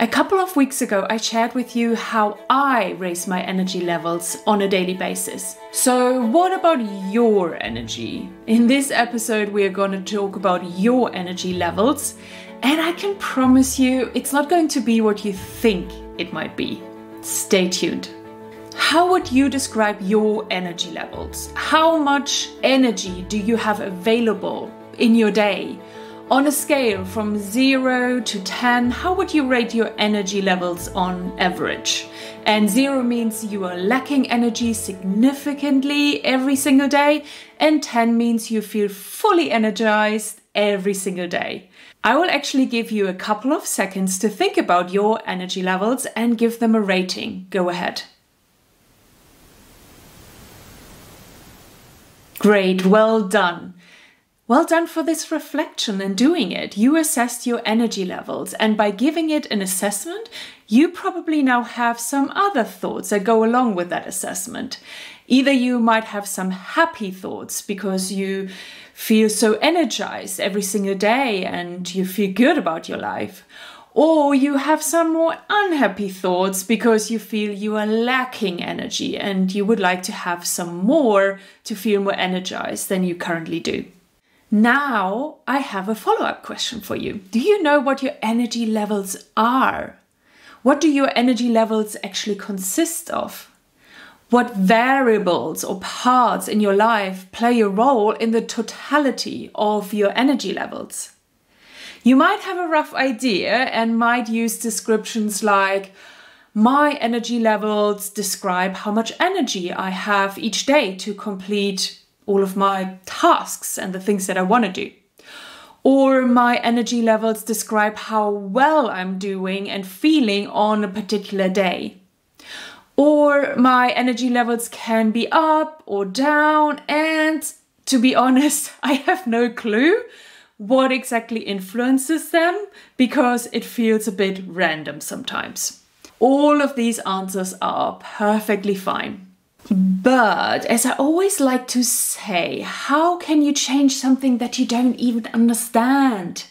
A couple of weeks ago, I shared with you how I raise my energy levels on a daily basis. So what about your energy? In this episode, we are going to talk about your energy levels, and I can promise you it's not going to be what you think it might be. Stay tuned. How would you describe your energy levels? How much energy do you have available in your day? On a scale from 0 to 10, how would you rate your energy levels on average? And 0 means you are lacking energy significantly every single day, and 10 means you feel fully energized every single day. I will actually give you a couple of seconds to think about your energy levels and give them a rating. Go ahead. Great, well done. Well done for this reflection and doing it. You assessed your energy levels, and by giving it an assessment, you probably now have some other thoughts that go along with that assessment. Either you might have some happy thoughts because you feel so energized every single day and you feel good about your life, or you have some more unhappy thoughts because you feel you are lacking energy and you would like to have some more to feel more energized than you currently do. Now I have a follow-up question for you. Do you know what your energy levels are? What do your energy levels actually consist of? What variables or parts in your life play a role in the totality of your energy levels? You might have a rough idea and might use descriptions like, my energy levels describe how much energy I have each day to complete all of my tasks and the things that I want to do. Or my energy levels describe how well I'm doing and feeling on a particular day. Or my energy levels can be up or down, and to be honest, I have no clue what exactly influences them because it feels a bit random sometimes. All of these answers are perfectly fine. But as I always like to say, how can you change something that you don't even understand?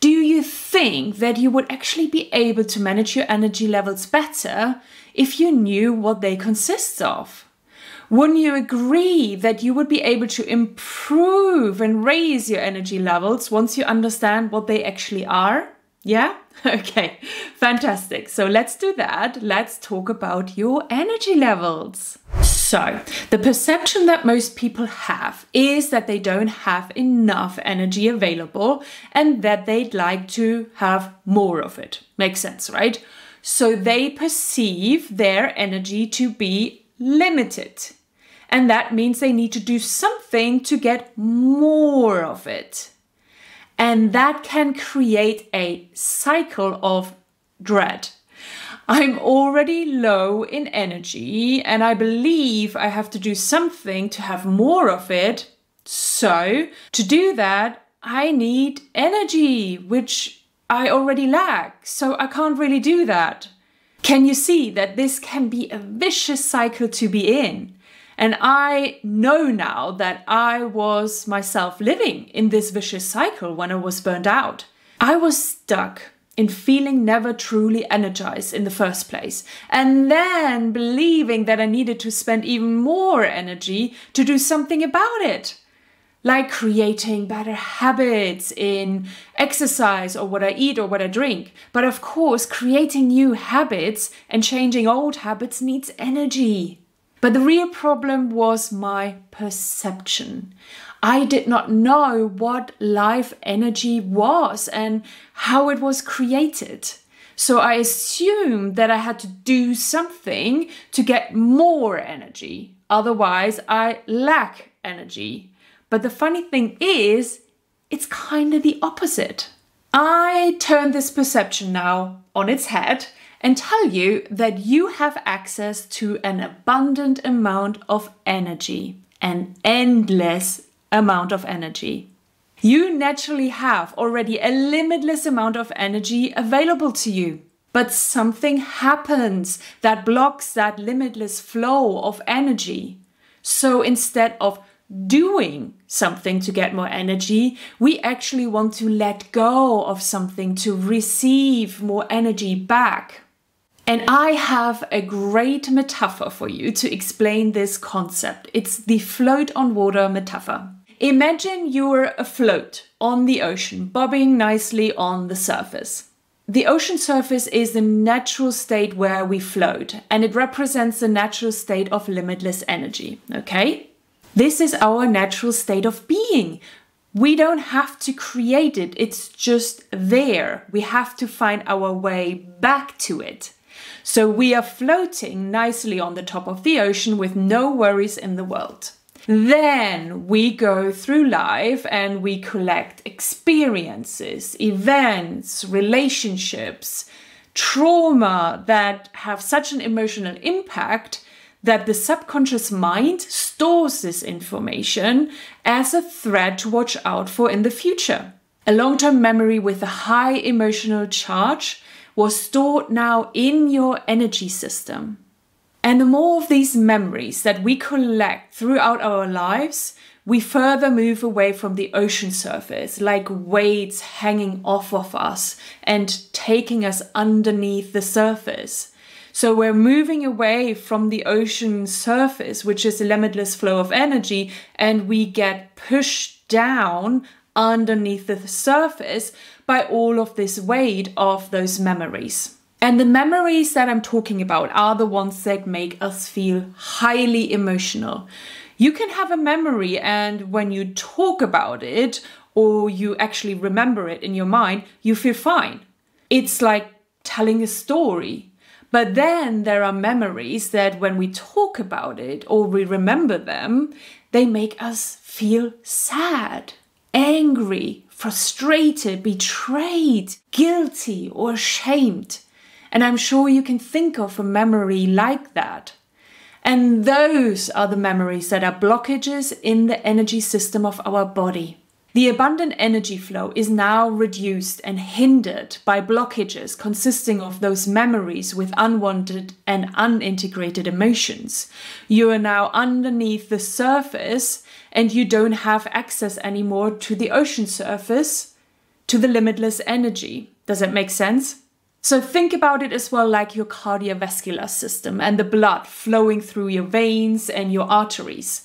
Do you think that you would actually be able to manage your energy levels better if you knew what they consist of? Wouldn't you agree that you would be able to improve and raise your energy levels once you understand what they actually are? Yeah? Okay, fantastic. So let's do that. Let's talk about your energy levels. So the perception that most people have is that they don't have enough energy available and that they'd like to have more of it. Makes sense, right? So they perceive their energy to be limited. And that means they need to do something to get more of it. And that can create a cycle of dread. I'm already low in energy and I believe I have to do something to have more of it. So to do that, I need energy, which I already lack. So I can't really do that. Can you see that this can be a vicious cycle to be in? And I know now that I was myself living in this vicious cycle when I was burned out. I was stuck in feeling never truly energized in the first place, and then believing that I needed to spend even more energy to do something about it. Like creating better habits in exercise or what I eat or what I drink. But of course, creating new habits and changing old habits needs energy. But the real problem was my perception. I did not know what life energy was and how it was created. So I assumed that I had to do something to get more energy. Otherwise, I lack energy. But the funny thing is, it's kind of the opposite. I turn this perception now on its head and tell you that you have access to an abundant amount of energy, an endless amount of energy. You naturally have already a limitless amount of energy available to you, but something happens that blocks that limitless flow of energy. So instead of doing something to get more energy. We actually want to let go of something to receive more energy back. And I have a great metaphor for you to explain this concept. It's the float-on-water metaphor. Imagine you're afloat on the ocean, bobbing nicely on the surface. The ocean surface is the natural state where we float, and it represents the natural state of limitless energy, okay? This is our natural state of being. We don't have to create it, it's just there. We have to find our way back to it. So we are floating nicely on the top of the ocean with no worries in the world. Then we go through life and we collect experiences, events, relationships, trauma that have such an emotional impact that the subconscious mind stores this information as a threat to watch out for in the future. A long-term memory with a high emotional charge was stored now in your energy system. And the more of these memories that we collect throughout our lives, we further move away from the ocean surface, like weights hanging off of us and taking us underneath the surface. So we're moving away from the ocean surface, which is a limitless flow of energy, and we get pushed down underneath the surface by all of this weight of those memories. And the memories that I'm talking about are the ones that make us feel highly emotional. You can have a memory, and when you talk about it, or you actually remember it in your mind, you feel fine. It's like telling a story. But then there are memories that when we talk about it or we remember them, they make us feel sad, angry, frustrated, betrayed, guilty, or ashamed. And I'm sure you can think of a memory like that. And those are the memories that are blockages in the energy system of our body. The abundant energy flow is now reduced and hindered by blockages consisting of those memories with unwanted and unintegrated emotions. You are now underneath the surface and you don't have access anymore to the ocean surface, to the limitless energy. Does that make sense? So think about it as well like your cardiovascular system and the blood flowing through your veins and your arteries.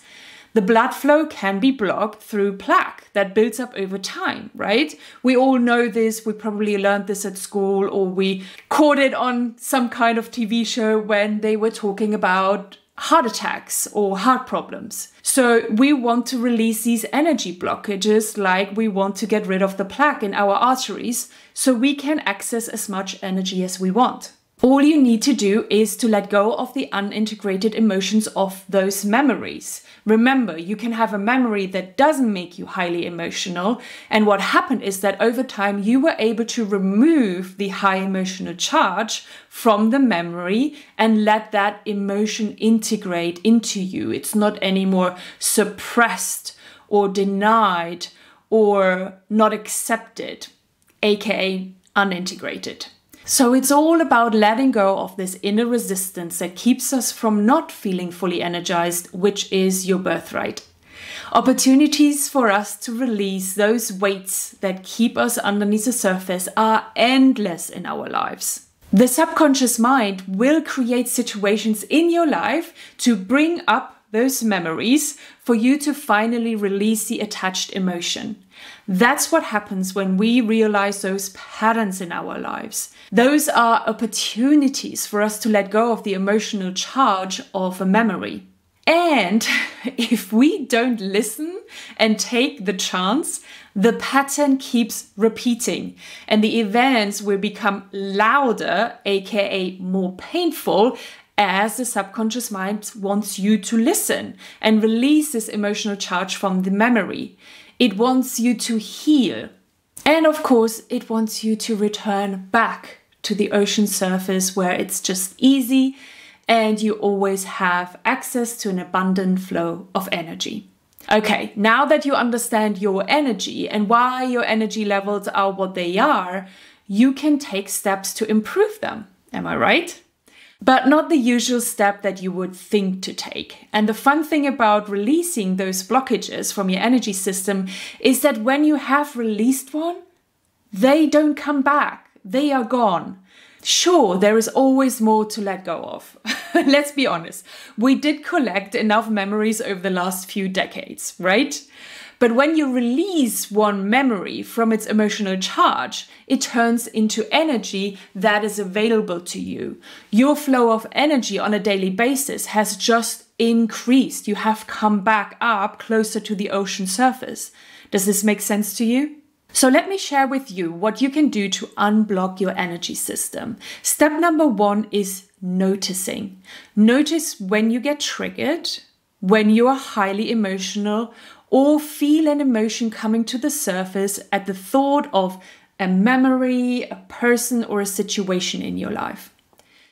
The blood flow can be blocked through plaque that builds up over time, right? We all know this, we probably learned this at school, or we caught it on some kind of TV show when they were talking about heart attacks or heart problems. So we want to release these energy blockages, like we want to get rid of the plaque in our arteries so we can access as much energy as we want. All you need to do is to let go of the unintegrated emotions of those memories. Remember, you can have a memory that doesn't make you highly emotional. And what happened is that over time, you were able to remove the high emotional charge from the memory and let that emotion integrate into you. It's not anymore suppressed or denied or not accepted, aka unintegrated. So it's all about letting go of this inner resistance that keeps us from not feeling fully energized, which is your birthright. Opportunities for us to release those weights that keep us underneath the surface are endless in our lives. The subconscious mind will create situations in your life to bring up those memories for you to finally release the attached emotion. That's what happens when we realize those patterns in our lives. Those are opportunities for us to let go of the emotional charge of a memory. And if we don't listen and take the chance, the pattern keeps repeating and the events will become louder, aka more painful, as the subconscious mind wants you to listen and release this emotional charge from the memory. It wants you to heal. And of course, it wants you to return back to the ocean surface where it's just easy and you always have access to an abundant flow of energy. Okay, now that you understand your energy and why your energy levels are what they are, you can take steps to improve them. Am I right? but not the usual step that you would think to take. And the fun thing about releasing those blockages from your energy system is that when you have released one, they don't come back. They are gone. Sure, there is always more to let go of. Let's be honest. We did collect enough memories over the last few decades, right? But when you release one memory from its emotional charge, it turns into energy that is available to you. Your flow of energy on a daily basis has just increased. You have come back up closer to the ocean surface. Does this make sense to you? So let me share with you what you can do to unblock your energy system. Step number one is noticing. Notice when you get triggered, when you are highly emotional, or feel an emotion coming to the surface at the thought of a memory, a person, or a situation in your life.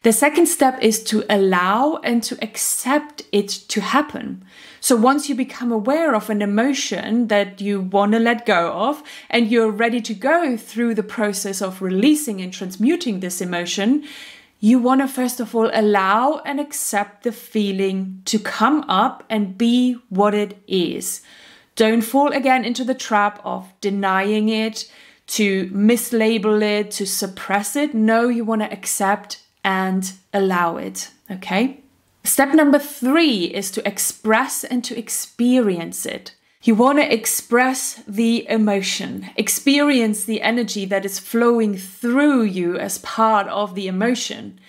The second step is to allow and to accept it to happen. So once you become aware of an emotion that you want to let go of and you're ready to go through the process of releasing and transmuting this emotion, you want to first of all allow and accept the feeling to come up and be what it is. Don't fall again into the trap of denying it, to mislabel it, to suppress it. No, you want to accept and allow it, okay? Step number three is to express and to experience it. You want to express the emotion, experience the energy that is flowing through you as part of the emotion.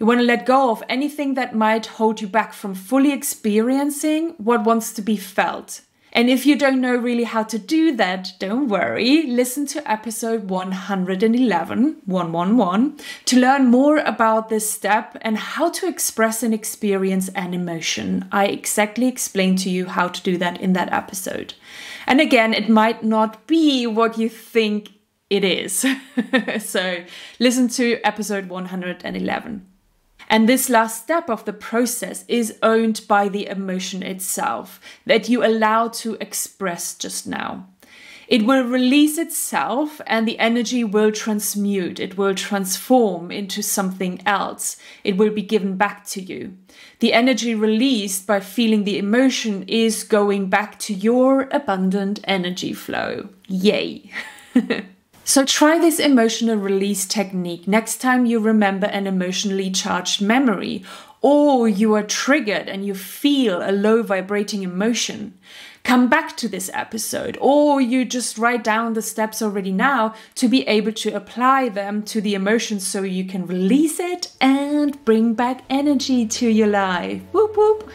You want to let go of anything that might hold you back from fully experiencing what wants to be felt. And if you don't know really how to do that, don't worry. Listen to episode 111 to learn more about this step and how to express and experience an emotion. I exactly explained to you how to do that in that episode. And again, it might not be what you think it is. So listen to episode 111. And this last step of the process is owned by the emotion itself that you allow to express just now. It will release itself and the energy will transmute. It will transform into something else. It will be given back to you. The energy released by feeling the emotion is going back to your abundant energy flow. Yay! So try this emotional release technique next time you remember an emotionally charged memory, or you are triggered and you feel a low vibrating emotion. Come back to this episode, or you just write down the steps already now to be able to apply them to the emotion so you can release it and bring back energy to your life. Whoop whoop.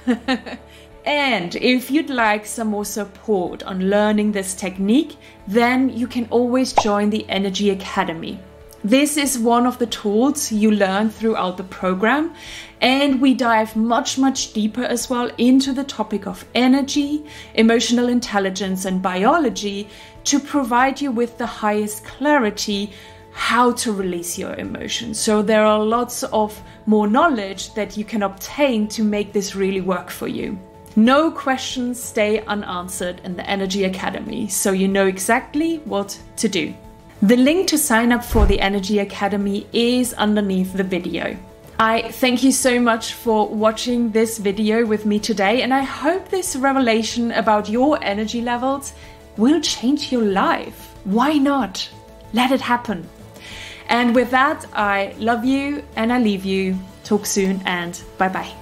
And if you'd like some more support on learning this technique, then you can always join the Energy Academy. This is one of the tools you learn throughout the program, and we dive much deeper as well into the topic of energy, emotional intelligence, and biology to provide you with the highest clarity how to release your emotions. So there are lots of more knowledge that you can obtain to make this really work for you. No questions stay unanswered in the Energy Academy, so you know exactly what to do. The link to sign up for the Energy Academy is underneath the video. I thank you so much for watching this video with me today, and I hope this revelation about your energy levels will change your life. Why not? Let it happen. And with that, I love you and I leave you. Talk soon and bye-bye.